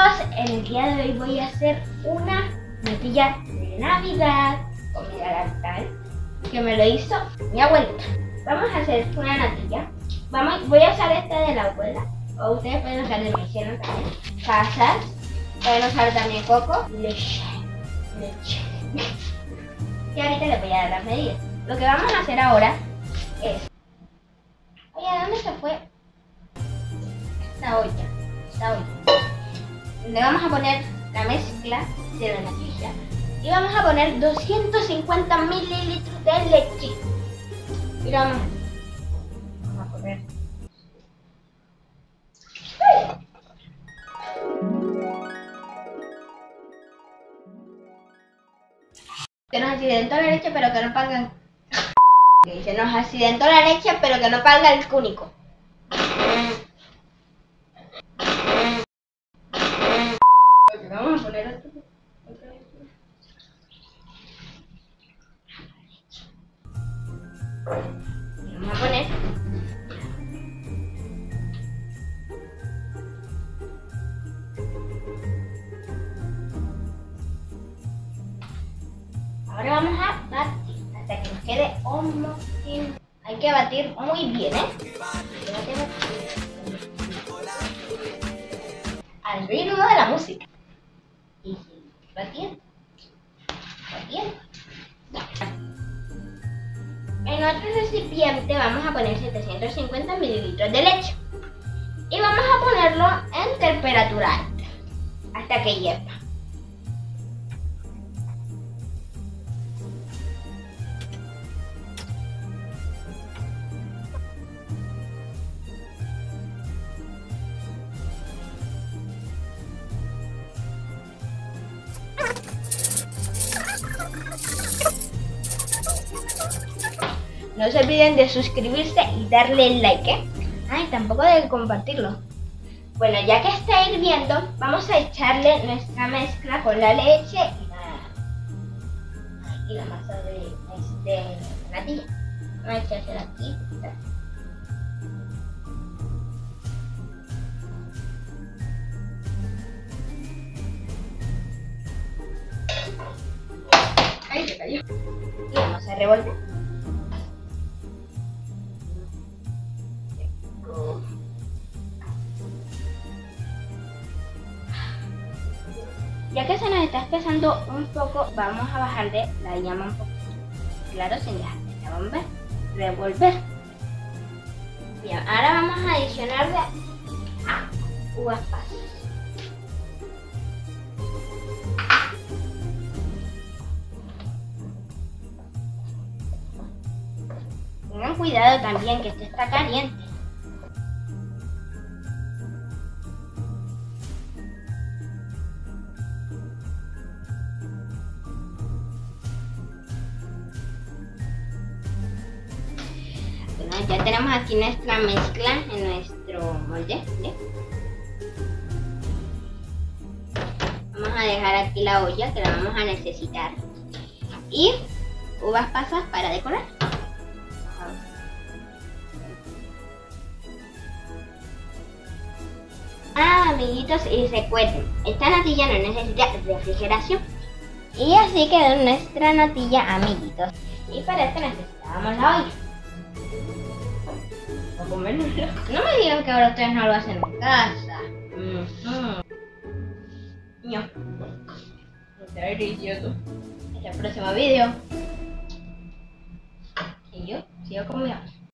amigos, en el día de hoy voy a hacer una natilla de Navidad, o mirar tal, que me lo hizo mi abuelita. Vamos a hacer una natilla. Voy a usar esta de la abuela, o ustedes pueden usar de mi cielo también. Pasas, pueden usar también coco, leche. Y ahorita les voy a dar las medidas. Lo que vamos a hacer ahora es... Oye, ¿a dónde se fue? La olla. Le vamos a poner la mezcla de la natilla y vamos a poner 250 mililitros de leche. Y vamos a poner. Se nos accidentó la leche, pero que no pagan. Se nos accidentó la leche, pero que no paga el cúnico. Vamos a poner otra leche. Vamos a poner. Ahora vamos a batir hasta que nos quede homogeneo. Hay que batir muy bien, Al ritmo de la música. Y batiendo. En otro recipiente vamos a poner 750 mililitros de leche y vamos a ponerlo en temperatura alta hasta que hierva. No se olviden de suscribirse y darle like, Ay, tampoco de compartirlo. Bueno, ya que está hirviendo, vamos a echarle nuestra mezcla con la leche y la masa de natilla. Vamos a echársela aquí. Ay, se cayó. Y vamos a revolver. Ya que se nos está espesando un poco, vamos a bajarle la llama un poco. Claro, sin dejar de revolver. Bien, ahora vamos a adicionarle uvas pasas. Tengan cuidado también, que esto está caliente. Ya tenemos aquí nuestra mezcla en nuestro molde, Vamos a dejar aquí la olla, que la vamos a necesitar. Y uvas pasas para decorar. Amiguitos, y recuerden, esta natilla no necesita refrigeración. Y así quedó nuestra natilla, amiguitos. Y para esto necesitábamos la olla. No me digan que ahora ustedes no lo hacen en casa. No. Está delicioso. Hasta el próximo video. Y yo sigo conmigo.